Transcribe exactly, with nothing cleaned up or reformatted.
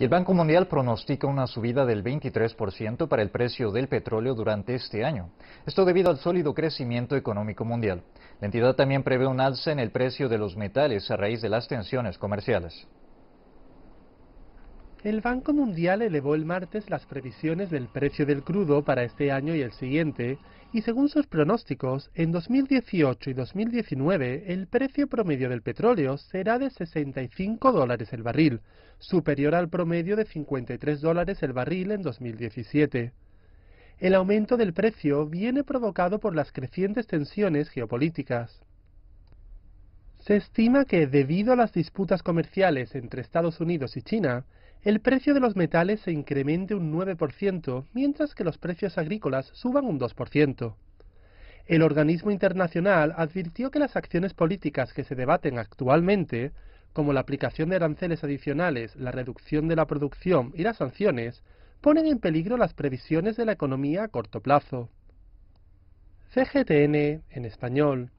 Y el Banco Mundial pronostica una subida del veintitrés por ciento para el precio del petróleo durante este año. Esto debido al sólido crecimiento económico mundial. La entidad también prevé un alza en el precio de los metales a raíz de las tensiones comerciales. El Banco Mundial elevó el martes las previsiones del precio del crudo para este año y el siguiente, y según sus pronósticos, en dos mil dieciocho y dos mil diecinueve el precio promedio del petróleo será de sesenta y cinco dólares el barril, superior al promedio de cincuenta y tres dólares el barril en dos mil diecisiete. El aumento del precio viene provocado por las crecientes tensiones geopolíticas. Se estima que, debido a las disputas comerciales entre Estados Unidos y China, el precio de los metales se incremente un nueve por ciento, mientras que los precios agrícolas suban un dos por ciento. El organismo internacional advirtió que las acciones políticas que se debaten actualmente, como la aplicación de aranceles adicionales, la reducción de la producción y las sanciones, ponen en peligro las previsiones de la economía a corto plazo. C G T N en Español.